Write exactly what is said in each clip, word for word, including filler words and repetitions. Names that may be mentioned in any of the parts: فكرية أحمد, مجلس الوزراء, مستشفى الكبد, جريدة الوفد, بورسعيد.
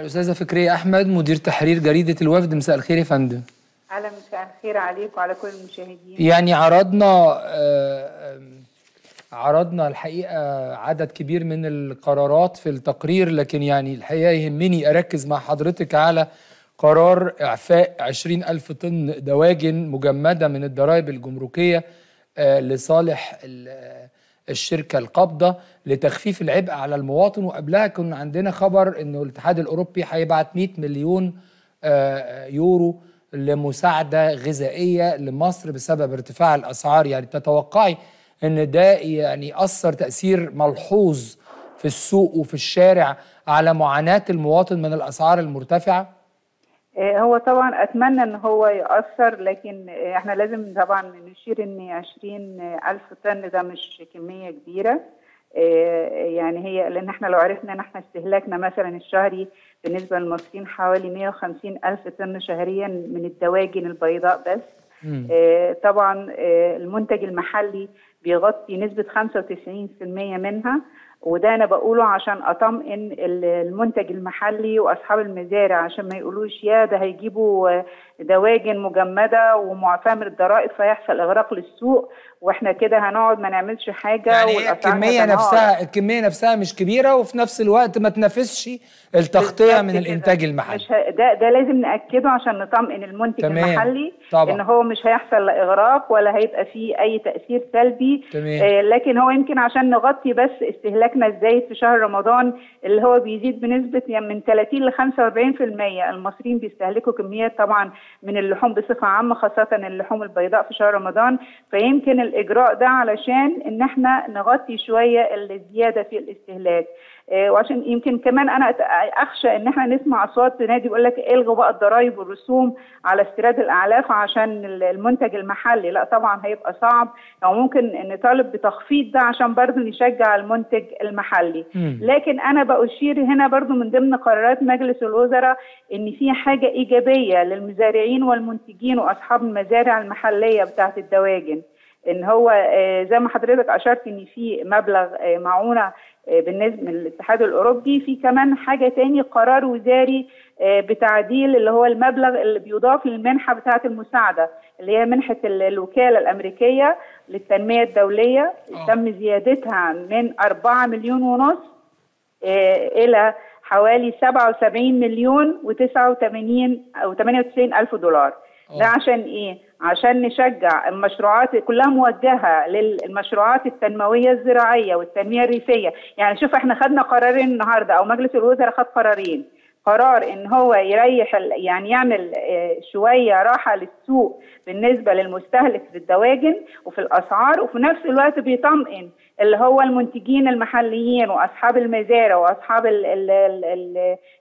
الأستاذة فكرية أحمد مدير تحرير جريدة الوفد. مساء الخير يا فندم. على مساء الخير عليك وعلى كل المشاهدين. يعني عرضنا عرضنا الحقيقة عدد كبير من القرارات في التقرير، لكن يعني الحقيقة يهمني أركز مع حضرتك على قرار إعفاء عشرين ألف طن دواجن مجمدة من الضرائب الجمركية لصالح الشركة القابضة لتخفيف العبء على المواطن. وقبلها كنا عندنا خبر إنه الاتحاد الأوروبي هيبعت مئة مليون يورو لمساعدة غذائية لمصر بسبب ارتفاع الأسعار. يعني تتوقعي إن ده يعني أثر تأثير ملحوظ في السوق وفي الشارع على معاناة المواطن من الأسعار المرتفعة؟ هو طبعا اتمنى ان هو ياثر، لكن احنا لازم طبعا نشير ان عشرين ألف طن ده مش كميه كبيره، يعني هي لان احنا لو عرفنا ان احنا استهلاكنا مثلا الشهري بالنسبه للمصريين حوالي مئة وخمسين ألف طن شهريا من الدواجن البيضاء بس. طبعا المنتج المحلي بيغطي نسبه خمسة وتسعين بالمئة منها، وده انا بقوله عشان اطمئن المنتج المحلي واصحاب المزارع عشان ما يقولوش يا ده هيجيبوا دواجن مجمده ومعفاه من الضرائب فيحصل اغراق للسوق واحنا كده هنقعد ما نعملش حاجه. يعني الكميه نفسها الكميه نفسها مش كبيره وفي نفس الوقت ما تنافسش التغطيه من الانتاج المحلي. مش ه... ده ده لازم ناكده عشان نطمئن المنتج تمام. المحلي طبعا. ان هو مش هيحصل لا اغراق ولا هيبقى فيه اي تاثير سلبي. آه لكن هو يمكن عشان نغطي بس استهلاك الزايد في شهر رمضان اللي هو بيزيد بنسبه يعني من ثلاثين لخمسة وأربعين بالمئة. المصريين بيستهلكوا كميات طبعا من اللحوم بصفه عامه، خاصه اللحوم البيضاء في شهر رمضان، فيمكن الاجراء ده علشان ان احنا نغطي شويه الزياده في الاستهلاك. وعشان يمكن كمان انا اخشى ان احنا نسمع اصوات نادي بيقول لك الغوا بقى الضرايب والرسوم على استيراد الاعلاف عشان المنتج المحلي، لا طبعا هيبقى صعب، او ممكن نطالب بتخفيض ده عشان برضه نشجع المنتج المحلي. مم. لكن انا بأشير هنا برضه من ضمن قرارات مجلس الوزراء ان في حاجه ايجابيه للمزارعين والمنتجين واصحاب المزارع المحليه بتاعت الدواجن، ان هو زي ما حضرتك اشرت ان في مبلغ معونه بالنسبه للاتحاد الاوروبي، في كمان حاجه تاني قرار وزاري بتعديل اللي هو المبلغ اللي بيضاف للمنحه بتاعه المساعده اللي هي منحه الوكاله الامريكيه للتنميه الدوليه، تم زيادتها من أربعة مليون ونص الى حوالي سبعة وسبعين مليون وتسعة وثمانين أو ثمانية وتسعين ألف دولار. ده عشان ايه؟ عشان نشجع المشروعات كلها موجهه للمشروعات التنمويه الزراعيه والتنميه الريفيه. يعني شوف احنا خدنا قرارين النهارده، او مجلس الوزراء خد قرارين، قرار ان هو يريح يعني يعمل شويه راحه للسوق بالنسبه للمستهلك في الدواجن وفي الاسعار، وفي نفس الوقت بيطمئن اللي هو المنتجين المحليين واصحاب المزارع واصحاب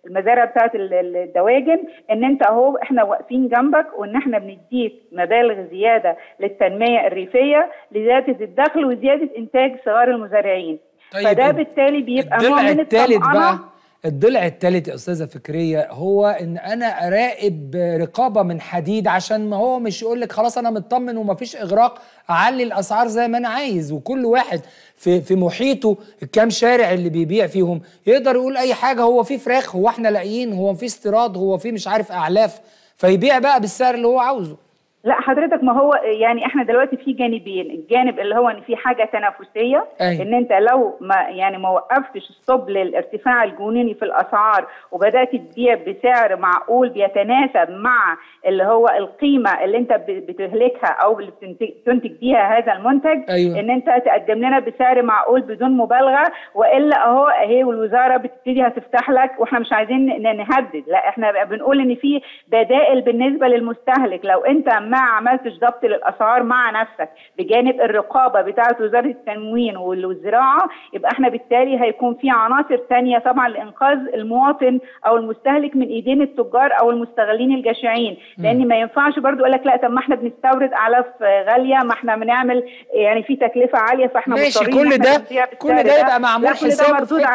المزارع بتاعت الدواجن ان انت اهو احنا واقفين جنبك وان احنا بنديك مبالغ زياده للتنميه الريفيه لزياده الدخل وزياده انتاج صغار المزارعين. طيب فده بالتالي بيبقى نوع من الطمأنة. الضلع الثالث يا أستاذة فكرية هو إن أنا أراقب رقابة من حديد، عشان ما هو مش يقول لك خلاص أنا مطمن ومفيش إغراق أعلي الأسعار زي ما أنا عايز، وكل واحد في في محيطه الكام شارع اللي بيبيع فيهم يقدر يقول أي حاجة، هو في فراخ، هو إحنا لاقيين، هو في استيراد، هو في مش عارف أعلاف، فيبيع بقى بالسعر اللي هو عاوزه. لا حضرتك ما هو يعني احنا دلوقتي في جانبين، الجانب اللي هو ان في حاجه تنافسيه أي. ان انت لو ما يعني ما وقفتش الصب للارتفاع الجنوني في الاسعار وبدات تبيع بسعر معقول بيتناسب مع اللي هو القيمه اللي انت بتهلكها او اللي بتنتج بيها هذا المنتج أيوة. ان انت تقدم لنا بسعر معقول بدون مبالغه، والا اهو اهي والوزاره بتبتدي هتفتح لك، واحنا مش عايزين نهدد، لا احنا بنقول ان في بدائل بالنسبه للمستهلك لو انت ما عملتش ضبط للاسعار مع نفسك بجانب الرقابه بتاعه وزاره التموين والزراعه، يبقى احنا بالتالي هيكون في عناصر ثانيه طبعا لانقاذ المواطن او المستهلك من ايدين التجار او المستغلين الجشعين، لان ما ينفعش برضو يقول لك لا طب ما احنا بنستورد اعلاف غاليه، ما احنا بنعمل يعني في تكلفه عاليه فاحنا مضطرين. كل ده كل ده يبقى معمول حسابه في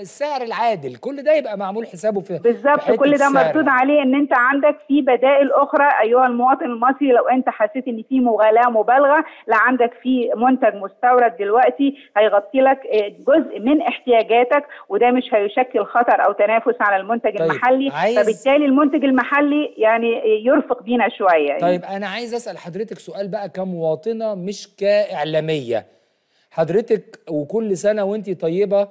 السعر العادل، كل ده يبقى معمول حسابه في بالظبط، كل ده مردود عليه ان انت عندك في بدائل اخرى ايها المواطن المصري. لو انت حسيت ان في مغالاة مبالغة، لا عندك في منتج مستورد دلوقتي هيغطي لك جزء من احتياجاتك، وده مش هيشكل خطر او تنافس على المنتج. طيب المحلي، فبالتالي المنتج المحلي يعني يرفق بينا شوية. طيب انا عايز اسأل حضرتك سؤال بقى كمواطنة مش كإعلامية. حضرتك وكل سنة وانتي طيبة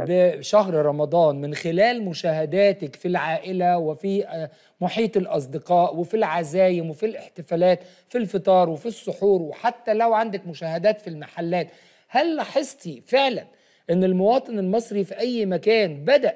بشهر رمضان، من خلال مشاهداتك في العائلة وفي محيط الأصدقاء وفي العزايم وفي الاحتفالات في الفطار وفي السحور، وحتى لو عندك مشاهدات في المحلات، هل لاحظتي فعلا أن المواطن المصري في أي مكان بدأ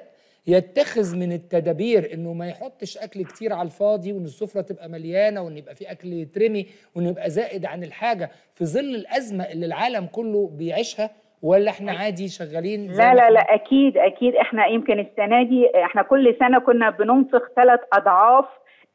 يتخذ من التدابير أنه ما يحطش أكل كتير على الفاضي، وأن السفرة تبقى مليانة، وأن يبقى في أكل يترمي، وأن يبقى زائد عن الحاجة في ظل الأزمة اللي العالم كله بيعيشها؟ ولا احنا عادي شغالين؟ لا لا لا، اكيد اكيد. احنا يمكن السنه دي، احنا كل سنه كنا بننفق ثلاث اضعاف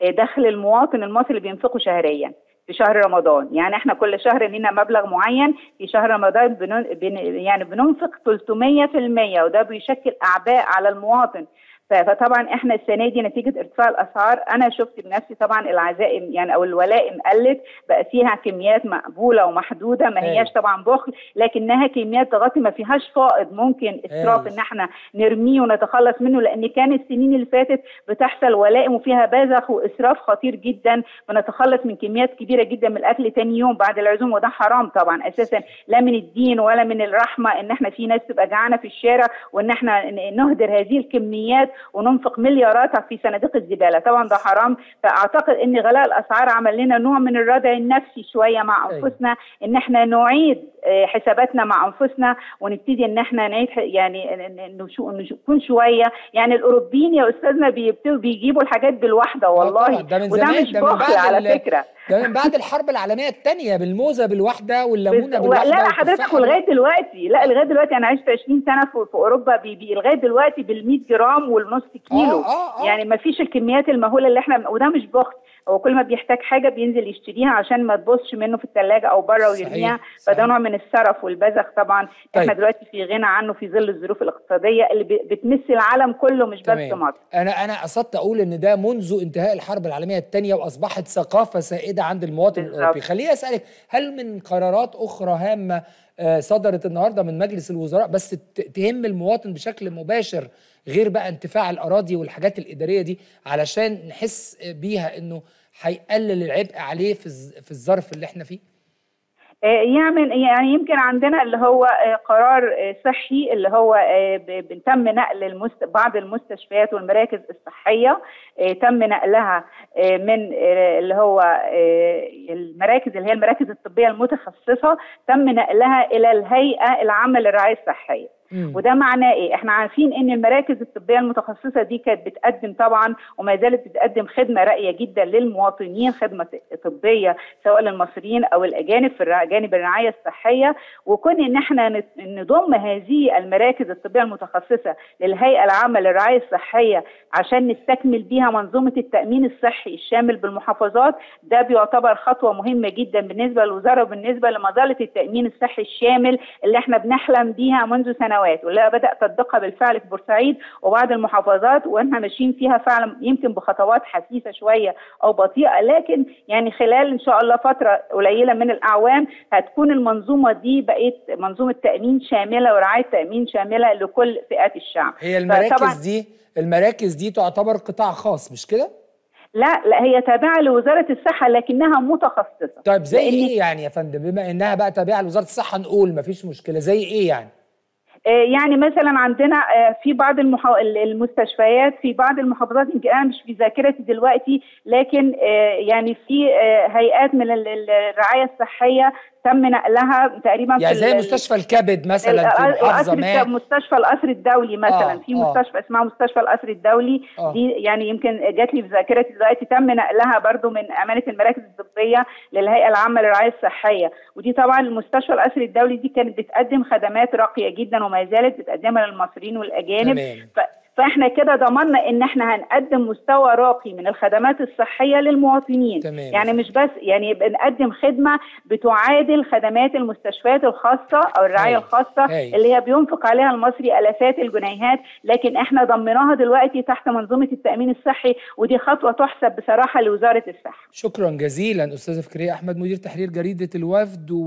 دخل المواطن المصري اللي بينفقه شهريا في شهر رمضان. يعني احنا كل شهر لنا مبلغ معين، في شهر رمضان بنن... بن... يعني بننفق ثلاثمية في المية، وده بيشكل اعباء على المواطن. فطبعا احنا السنه دي نتيجه ارتفاع الاسعار، انا شفت بنفسي طبعا العزائم يعني او الولائم قلت، بقى فيها كميات مقبوله ومحدوده، ما هياش طبعا بخل، لكنها كميات تغطي، ما فيهاش فائض ممكن اسراف ان احنا نرميه ونتخلص منه، لان كان السنين اللي فاتت بتحصل ولائم وفيها بذخ واسراف خطير جدا، بنتخلص من كميات كبيره جدا من الاكل تاني يوم بعد العزوم، وده حرام طبعا اساسا، لا من الدين ولا من الرحمه ان احنا في ناس تبقى جعانه في الشارع وان احنا نهدر هذه الكميات وننفق مليارات في صناديق الزباله، طبعا ده حرام. فاعتقد ان غلاء الاسعار عمل لنا نوع من الردع النفسي شويه مع انفسنا، ان احنا نعيد حساباتنا مع انفسنا، ونبتدي ان احنا نعيد يعني نكون شويه يعني. الاوروبيين يا استاذنا بيبتدوا بيجيبوا الحاجات بالواحده والله، ده من زمان، وده مش بخل على فكره، ده من بعد الحرب العالميه الثانيه، بالموزه بالواحده والليمونه بالواحده. لا لا حضرتك، ولغايه دلوقتي، لا لغايه دلوقتي انا عشت عشرين سنة في اوروبا، لغايه دلوقتي بال100 جرام والنص كيلو. آه آه آه. يعني ما فيش الكميات المهوله اللي احنا، وده مش بخل، هو كل ما بيحتاج حاجه بينزل يشتريها عشان ما تبصش منه في الثلاجه او بره ويرميها، فده نوع من السرف والبذخ طبعا. طيب. احنا دلوقتي في غنى عنه في ظل الظروف الاقتصاديه اللي بتمس العالم كله، مش بس مصر. انا انا قصدت اقول ان ده منذ انتهاء الحرب العالميه الثانيه، واصبحت ثقافه سائده عند المواطن بالضبط. الاوروبي. خليني اسالك، هل من قرارات اخرى هامه صدرت النهارده من مجلس الوزراء بس تهم المواطن بشكل مباشر، غير بقى انتفاع الاراضي والحاجات الاداريه دي، علشان نحس بيها انه هيقلل العبء عليه في الظرف اللي احنا فيه؟ يعني يعني يمكن عندنا اللي هو قرار صحي، اللي هو تم نقل بعض المستشفيات والمراكز الصحيه، تم نقلها من اللي هو المراكز اللي هي المراكز الطبيه المتخصصه، تم نقلها الى الهيئه العامه للرعايه الصحيه. وده معناه ايه؟ احنا عارفين ان المراكز الطبيه المتخصصه دي كانت بتقدم طبعا وما زالت بتقدم خدمه راقيه جدا للمواطنين، خدمه طبيه سواء للمصريين او الاجانب في جانب الرعايه الصحيه، وكون ان احنا نضم هذه المراكز الطبيه المتخصصه للهيئه العامه للرعايه الصحيه عشان نستكمل بيها منظومه التامين الصحي الشامل بالمحافظات، ده بيعتبر خطوه مهمه جدا بالنسبه للوزاره وبالنسبه لمظله التامين الصحي الشامل اللي احنا بنحلم بيها منذ سنوات، ولا بدأ تطبيقها بالفعل في بورسعيد وبعض المحافظات، واحنا ماشيين فيها فعلا يمكن بخطوات حثيثه شويه او بطيئه، لكن يعني خلال ان شاء الله فتره قليله من الاعوام هتكون المنظومه دي بقت منظومه تامين شامله ورعايه تامين شامله لكل فئات الشعب. هي المراكز دي المراكز دي تعتبر قطاع خاص مش كده؟ لا لا، هي تابعه لوزاره الصحه لكنها متخصصه. طيب زي ايه يعني يا فندم؟ بما انها بقى تابعه لوزاره الصحه نقول مفيش مشكله، زي ايه يعني؟ يعني مثلا عندنا في بعض المحو... المستشفيات في بعض المحافظات، يمكن انا مش في ذاكرتي دلوقتي، لكن يعني في هيئات من الرعايه الصحيه تم نقلها تقريبا يعني في زي مستشفى الكبد مثلا في محافظه ما، مستشفى الاسر الدولي مثلا. آه في مستشفى آه اسمها مستشفى الاسر الدولي. آه دي يعني يمكن جات لي في ذاكرتي دلوقتي، تم نقلها برضو من امانه المراكز الطبيه للهيئه العامه للرعايه الصحيه، ودي طبعا المستشفى الاسر الدولي دي كانت بتقدم خدمات راقيه جدا وما زالت بتقدمها للمصريين والاجانب. فاحنا كده ضمننا ان احنا هنقدم مستوى راقي من الخدمات الصحيه للمواطنين. تمام. يعني مش بس يعني بنقدم خدمه بتعادل خدمات المستشفيات الخاصه او الرعايه الخاصه هي. اللي هي بينفق عليها المصري الافات الجنيهات، لكن احنا ضمناها دلوقتي تحت منظومه التامين الصحي، ودي خطوه تحسب بصراحه لوزاره الصحه. شكرا جزيلا استاذه فكرية احمد، مدير تحرير جريده الوفد.